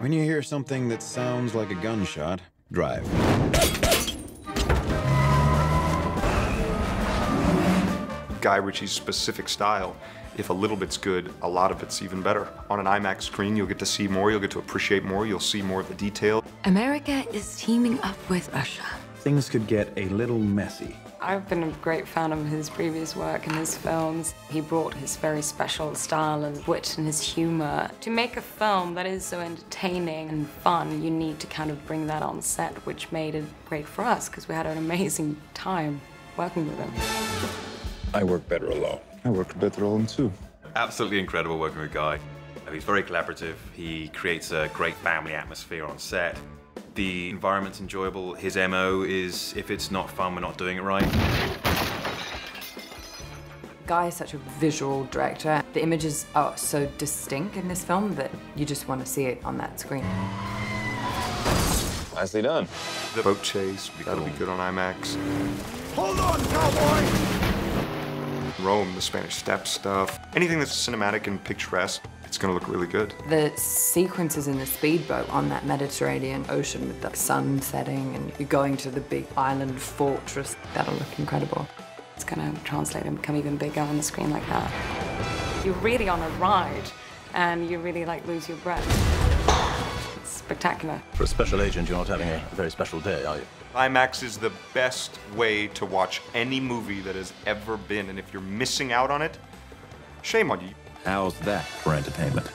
When you hear something that sounds like a gunshot, drive. Guy Ritchie's specific style, if a little bit's good, a lot of it's even better. On an IMAX screen, you'll get to see more, you'll get to appreciate more, you'll see more of the detail. America is teaming up with Russia. Things could get a little messy. I've been a great fan of his previous work and his films. He brought his very special style and wit and his humor. To make a film that is so entertaining and fun, you need to kind of bring that on set, which made it great for us because we had an amazing time working with him. I work better alone. I work better alone too. Absolutely incredible working with Guy. He's very collaborative. He creates a great family atmosphere on set. The environment's enjoyable. His MO is, if it's not fun, we're not doing it right. Guy is such a visual director. The images are so distinct in this film that you just want to see it on that screen. Nicely done. The boat chase, that'll be good on IMAX. Hold on, cowboy! Rome, the Spanish Step stuff. Anything that's cinematic and picturesque. It's going to look really good. The sequences in the speedboat on that Mediterranean Ocean with the sun setting and you're going to the big island fortress, that'll look incredible. It's going to translate and become even bigger on the screen like that. You're really on a ride and you really like lose your breath. It's spectacular. For a special agent, you're not having a very special day, are you? IMAX is the best way to watch any movie that has ever been, and if you're missing out on it, shame on you. How's that for entertainment?